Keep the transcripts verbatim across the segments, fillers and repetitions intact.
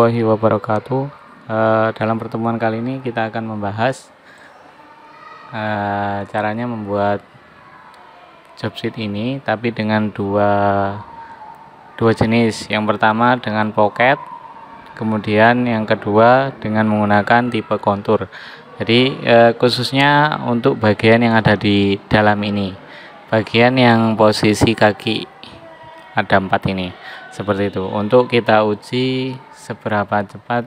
warahmatullahi wabarakatuh. Uh, dalam pertemuan kali ini kita akan membahas uh, caranya membuat job sheet ini, tapi dengan dua dua jenis. Yang pertama dengan pocket, kemudian yang kedua dengan menggunakan tipe contour. Jadi uh, khususnya untuk bagian yang ada di dalam ini, bagian yang posisi kaki ada empat ini. Seperti itu, untuk kita uji seberapa cepat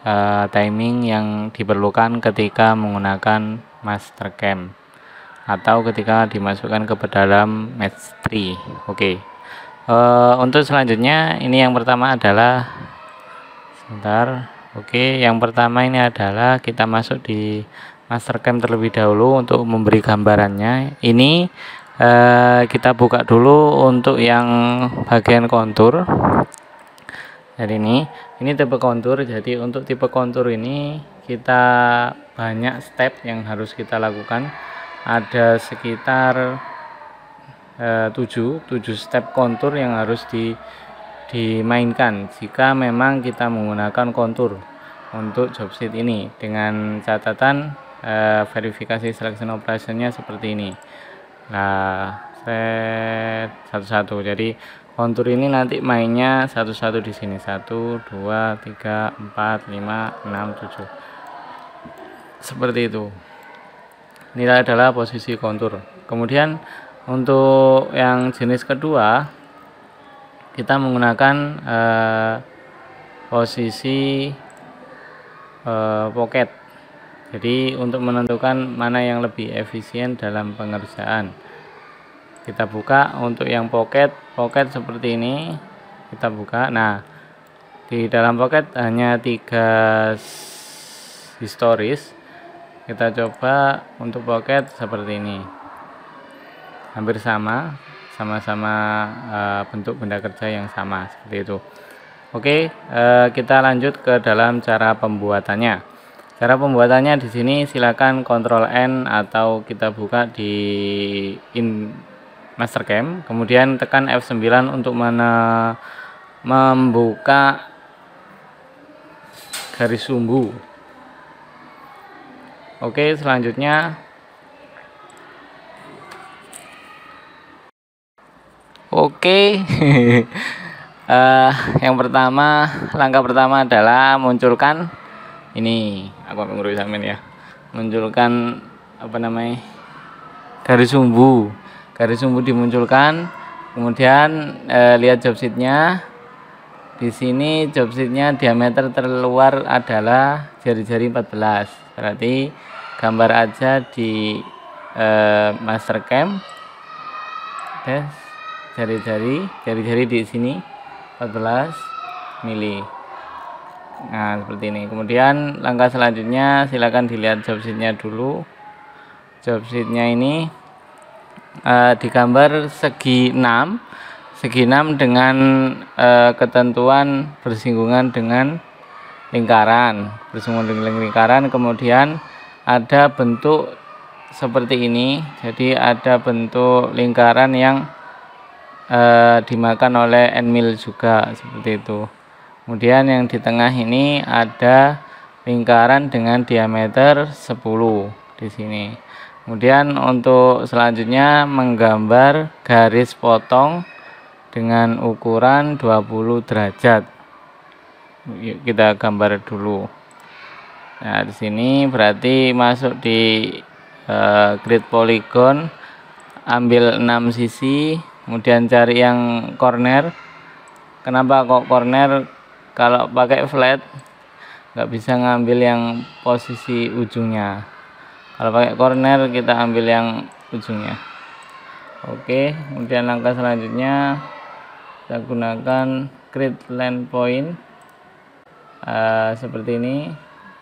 uh, timing yang diperlukan ketika menggunakan Mastercam atau ketika dimasukkan ke dalam match three. Oke, okay. uh, untuk selanjutnya ini yang pertama adalah sebentar. Oke, okay. Yang pertama ini adalah kita masuk di Mastercam terlebih dahulu untuk memberi gambarannya. Ini Uh, kita buka dulu untuk yang bagian kontur. Jadi ini ini tipe kontur. Jadi untuk tipe kontur ini kita banyak step yang harus kita lakukan, ada sekitar uh, tujuh step kontur yang harus di, dimainkan jika memang kita menggunakan kontur untuk job sheet ini, dengan catatan uh, verifikasi selection operationnya seperti ini. Nah, set satu-satu. Jadi kontur ini nanti mainnya satu-satu di sini. satu, dua, tiga, empat, lima, enam, tujuh. Seperti itu. Ini adalah posisi kontur. Kemudian untuk yang jenis kedua kita menggunakan eh, posisi eh, pocket. Jadi untuk menentukan mana yang lebih efisien dalam pengerjaan, kita buka untuk yang pocket. Pocket seperti ini kita buka. Nah, di dalam pocket hanya tiga historis. Kita coba untuk pocket seperti ini, hampir sama, sama-sama uh, bentuk benda kerja yang sama seperti itu. Oke, uh, kita lanjut ke dalam cara pembuatannya. Cara pembuatannya di sini silakan control N atau kita buka di in Mastercam, kemudian tekan F sembilan untuk mana membuka garis sumbu. Oke, selanjutnya Oke. uh, yang pertama, langkah pertama adalah munculkan ini, aku mengurusi samin ya, munculkan apa namanya garis sumbu. Garis sumbu dimunculkan, kemudian eh, lihat job sheetnya. Di sini job sheetnya diameter terluar adalah jari-jari empat belas. Berarti gambar aja di eh, Mastercam, jari-jari, jari-jari di sini empat belas mili. Nah, seperti ini. Kemudian langkah selanjutnya silakan dilihat job sheet-nya dulu. Job sheet-nya ini eh, digambar segi enam, segi enam dengan eh, ketentuan bersinggungan dengan lingkaran, bersinggungan dengan lingkaran. Kemudian ada bentuk seperti ini. Jadi ada bentuk lingkaran yang eh, dimakan oleh end mill juga seperti itu. Kemudian yang di tengah ini ada lingkaran dengan diameter sepuluh di sini. Kemudian untuk selanjutnya menggambar garis potong dengan ukuran dua puluh derajat. Yuk kita gambar dulu. Nah, di sini berarti masuk di uh, grid polygon, ambil enam sisi, kemudian cari yang corner. Kenapa kok corner? Kalau pakai flat nggak bisa ngambil yang posisi ujungnya. Kalau pakai corner kita ambil yang ujungnya. Oke, kemudian langkah selanjutnya kita gunakan grid line point uh, seperti ini.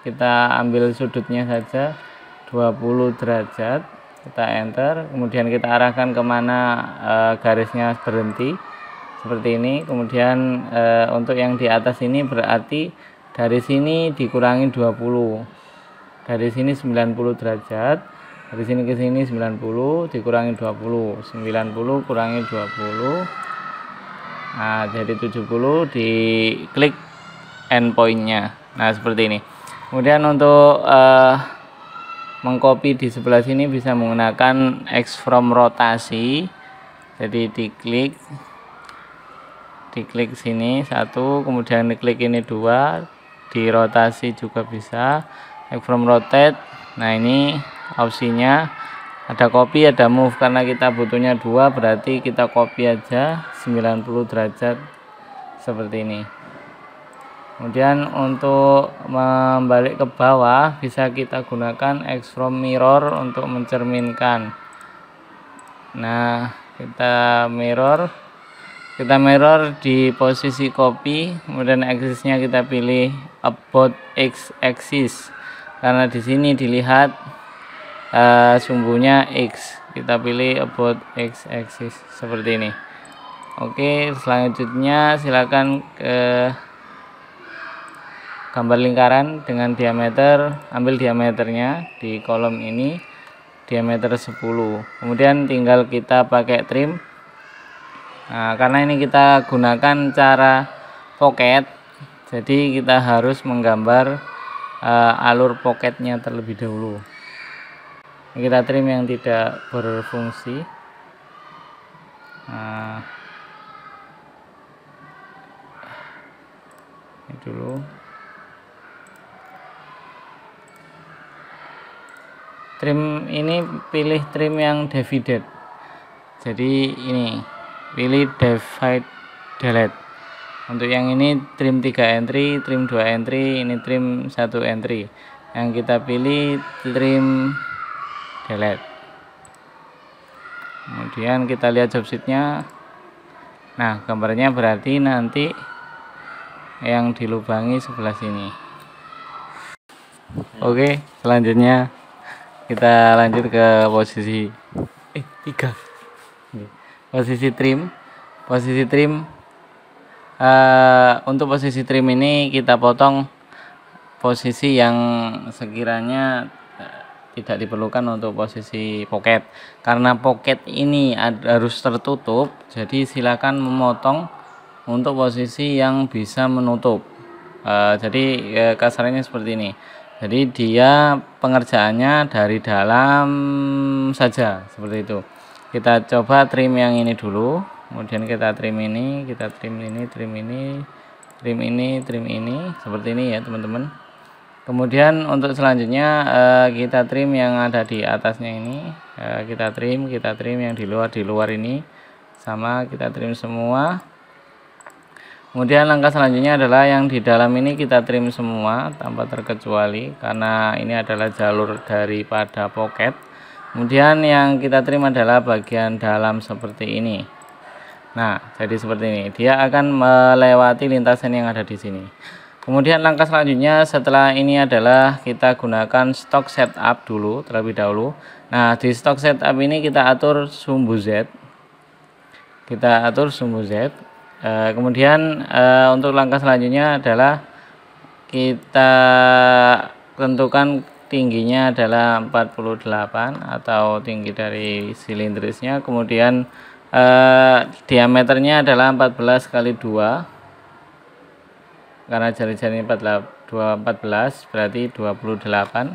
Kita ambil sudutnya saja dua puluh derajat, kita enter, kemudian kita arahkan kemana uh, garisnya berhenti seperti ini. Kemudian e, untuk yang di atas ini berarti dari sini dikurangi dua puluh, dari sini sembilan puluh derajat, dari sini ke sini sembilan puluh dikurangi dua puluh, sembilan puluh kurangi dua puluh, nah jadi tujuh puluh, diklik endpointnya. Nah seperti ini. Kemudian untuk uh, mengcopy di sebelah sini bisa menggunakan X-form rotasi. Jadi diklik, diklik sini satu, kemudian diklik ini dua, dirotasi juga bisa. X-form rotate. Nah ini opsinya ada copy, ada move. Karena kita butuhnya dua, berarti kita copy aja sembilan puluh derajat seperti ini. Kemudian untuk membalik ke bawah bisa kita gunakan X-form mirror untuk mencerminkan. Nah kita mirror, kita mirror di posisi copy, kemudian axisnya kita pilih about X axis karena di sini dilihat uh, sumbunya X, kita pilih about X axis seperti ini. Oke, selanjutnya silakan ke gambar lingkaran dengan diameter, ambil diameternya di kolom ini diameter sepuluh, kemudian tinggal kita pakai trim. Nah, karena ini kita gunakan cara pocket, jadi kita harus menggambar uh, alur pocketnya terlebih dahulu. Kita trim yang tidak berfungsi. Nah, ini dulu trim ini, pilih trim yang divided, jadi ini pilih divide delete. Untuk yang ini trim tiga entry, trim dua entry, ini trim satu entry, yang kita pilih trim delete. Kemudian kita lihat job sheetnya. Nah gambarnya berarti nanti yang dilubangi sebelah sini. Oke, selanjutnya kita lanjut ke posisi eh tiga, posisi trim. Posisi trim uh, untuk posisi trim ini kita potong posisi yang sekiranya tidak diperlukan untuk posisi pocket. Karena pocket ini harus tertutup, jadi silakan memotong untuk posisi yang bisa menutup. Uh, jadi uh, kasarnya seperti ini. Jadi dia pengerjaannya dari dalam saja seperti itu. Kita coba trim yang ini dulu, kemudian kita trim ini, kita trim ini, trim ini, trim ini, trim ini, seperti ini ya teman-teman. Kemudian untuk selanjutnya kita trim yang ada di atasnya ini, kita trim, kita trim yang di luar di luar ini, sama kita trim semua. Kemudian langkah selanjutnya adalah yang di dalam ini kita trim semua tanpa terkecuali, karena ini adalah jalur daripada pocket. Kemudian yang kita trim adalah bagian dalam seperti ini. Nah jadi seperti ini, dia akan melewati lintasan yang ada di sini. Kemudian langkah selanjutnya setelah ini adalah kita gunakan stock setup dulu terlebih dahulu. Nah di stock setup ini kita atur sumbu Z, kita atur sumbu Z. Uh, kemudian uh, untuk langkah selanjutnya adalah kita tentukan tingginya adalah empat puluh delapan atau tinggi dari silindrisnya, kemudian uh, diameternya adalah empat belas kali dua karena jari-jari empat belas berarti dua puluh delapan.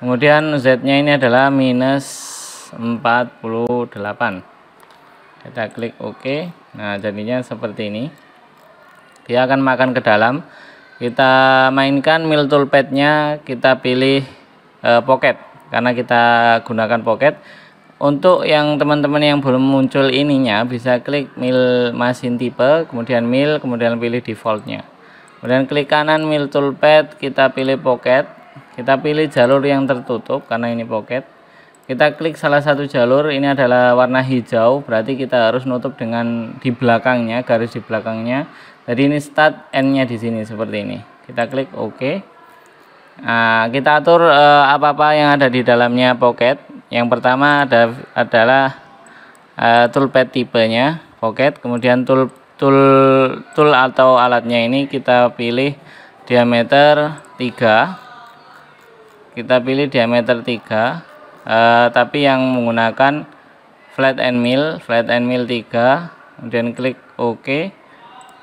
Kemudian Z nya ini adalah minus empat puluh delapan, kita klik OK. Nah jadinya seperti ini, dia akan makan ke dalam. Kita mainkan mill toolpadnya, kita pilih e, pocket karena kita gunakan pocket. Untuk yang teman-teman yang belum muncul ininya bisa klik mill mesin tipe, kemudian mill, kemudian pilih defaultnya, kemudian klik kanan mill toolpad, kita pilih pocket, kita pilih jalur yang tertutup karena ini pocket. Kita klik salah satu jalur, ini adalah warna hijau, berarti kita harus nutup dengan di belakangnya, garis di belakangnya. Jadi ini start end-nya di sini seperti ini. Kita klik OK. Nah, kita atur apa-apa eh, yang ada di dalamnya pocket. Yang pertama ada adalah eh, toolpad tipenya pocket, kemudian tool tool tool atau alatnya ini kita pilih diameter tiga. Kita pilih diameter tiga. Uh, tapi yang menggunakan flat end mill, flat end mill tiga, kemudian klik OK.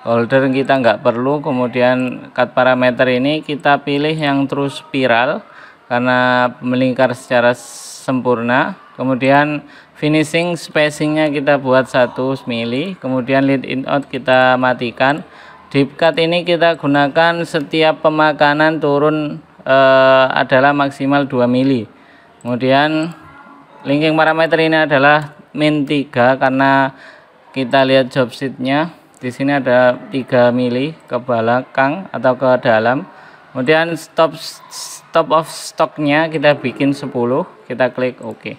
holder kita nggak perlu. Kemudian cut parameter ini kita pilih yang true spiral karena melingkar secara sempurna. Kemudian finishing spacingnya kita buat satu mili. Kemudian lead in out kita matikan. Deep cut ini kita gunakan setiap pemakanan turun eh, adalah maksimal dua mili. Kemudian linking parameter ini adalah min tiga karena kita lihat job sheetnya. Di sini ada tiga mili ke belakang atau ke dalam. Kemudian stop stop of stocknya kita bikin sepuluh, kita klik OK.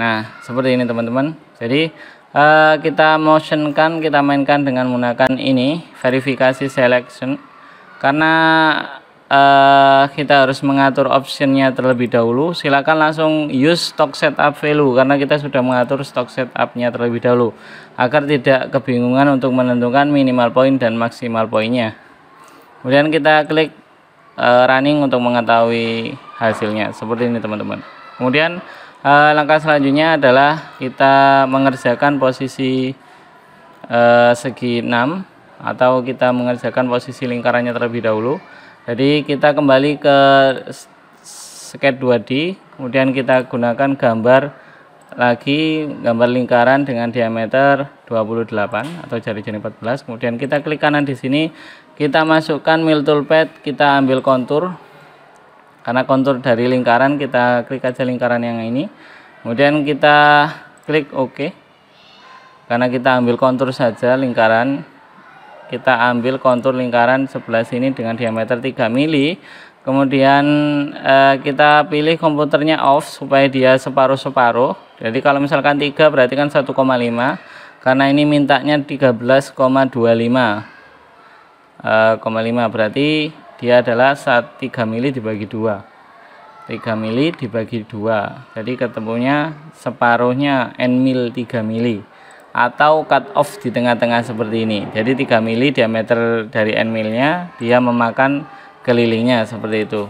Nah seperti ini teman-teman. Jadi uh, kita motionkan, kita mainkan dengan menggunakan ini verifikasi selection karena uh, kita harus mengatur optionnya terlebih dahulu. Silakan langsung use stock setup value karena kita sudah mengatur stock setupnya terlebih dahulu agar tidak kebingungan untuk menentukan minimal poin dan maksimal poinnya. Kemudian kita klik uh, running untuk mengetahui hasilnya seperti ini teman-teman. Kemudian uh, langkah selanjutnya adalah kita mengerjakan posisi uh, segi enam atau kita mengerjakan posisi lingkarannya terlebih dahulu. Jadi kita kembali ke sketch dua D, kemudian kita gunakan gambar lagi, gambar lingkaran dengan diameter dua puluh delapan atau jari-jari empat belas. Kemudian kita klik kanan di sini, kita masukkan mill toolpad, kita ambil kontur karena kontur dari lingkaran, kita klik aja lingkaran yang ini. Kemudian kita klik OK karena kita ambil kontur saja lingkaran, kita ambil kontur lingkaran sebelah sini dengan diameter tiga mili. Kemudian eh, kita pilih komputernya off supaya dia separuh-separuh. Jadi kalau misalkan tiga berarti kan satu koma lima karena ini mintanya tiga belas koma dua lima, eh, koma lima berarti dia adalah tiga mili dibagi dua, tiga mili dibagi dua, jadi ketemunya separuhnya end mill tiga mili atau cut off di tengah-tengah seperti ini. Jadi tiga mili diameter dari end millnya, dia memakan kelilingnya seperti itu.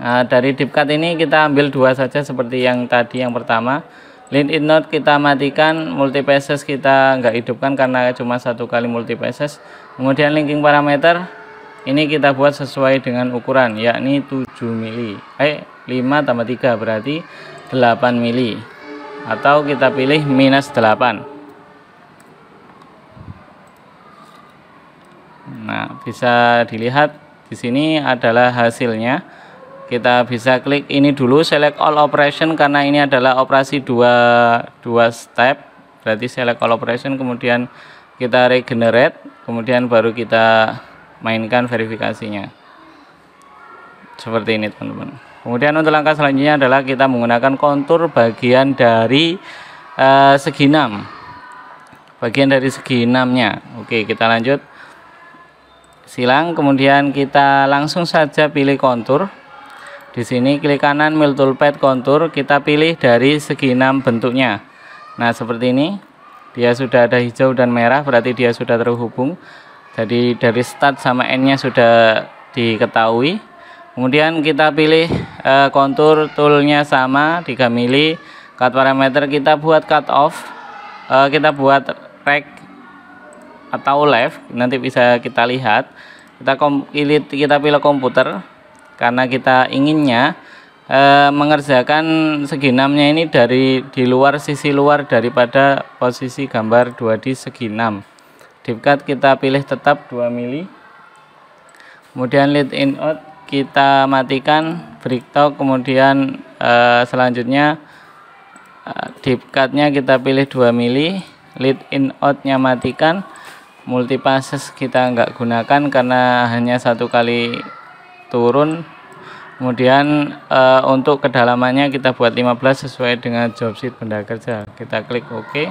Nah, dari deep cut ini kita ambil dua saja seperti yang tadi yang pertama. Lead in out kita matikan, multipaces kita nggak hidupkan karena cuma satu kali multipaces. Kemudian linking parameter ini kita buat sesuai dengan ukuran, yakni tujuh mili, eh lima tambah tiga berarti delapan mili atau kita pilih minus delapan. Nah bisa dilihat di sini adalah hasilnya. Kita bisa klik ini dulu, select all operation karena ini adalah operasi dua dua step, berarti select all operation. Kemudian kita regenerate, kemudian baru kita mainkan verifikasinya seperti ini teman-teman. Kemudian untuk langkah selanjutnya adalah kita menggunakan kontur bagian dari uh, segi enam, bagian dari segi enamnya. Oke kita lanjut silang. Kemudian kita langsung saja pilih kontur. Di sini klik kanan mill toolpad kontur, kita pilih dari segi enam bentuknya. Nah seperti ini, dia sudah ada hijau dan merah berarti dia sudah terhubung. Jadi dari start sama endnya sudah diketahui. Kemudian kita pilih e, kontur toolnya sama tiga mili. Cut parameter kita buat cut off, e, kita buat rek atau live, nanti bisa kita lihat. Kita pilih, kita pilih komputer karena kita inginnya e, mengerjakan segi enamnya ini dari di luar, sisi luar daripada posisi gambar dua D segi enam. Deep cut kita pilih tetap dua mili. Kemudian lead in out kita matikan, breakthrough. Kemudian e, selanjutnya e, deep cutnya kita pilih dua mili, lead in outnya matikan. Multipasses kita nggak gunakan karena hanya satu kali turun. Kemudian e, untuk kedalamannya kita buat lima belas sesuai dengan job sheet benda kerja. Kita klik OK.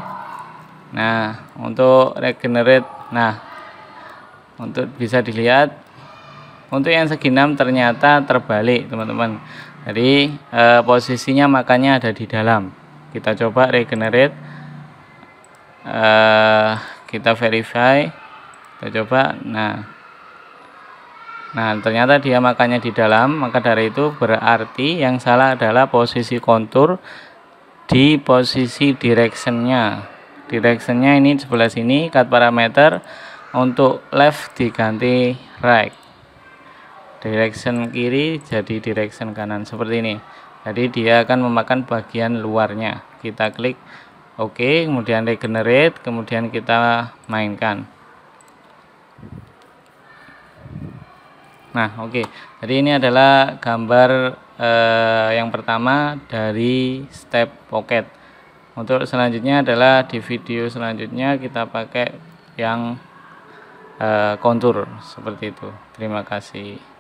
Nah untuk regenerate, nah untuk bisa dilihat untuk yang segi enam ternyata terbalik teman-teman. Jadi e, posisinya makanya ada di dalam. Kita coba regenerate, e, kita verify, kita coba. Nah nah ternyata dia makanya di dalam. Maka dari itu berarti yang salah adalah posisi kontur di posisi directionnya. directionnya ini sebelah sini, cut parameter untuk left diganti right, direction kiri jadi direction kanan seperti ini. Jadi dia akan memakan bagian luarnya. Kita klik oke, okay, kemudian regenerate, kemudian kita mainkan. Nah oke, okay. Jadi ini adalah gambar eh, yang pertama dari step pocket. Untuk selanjutnya adalah di video selanjutnya kita pakai yang kontur eh, seperti itu. Terima kasih.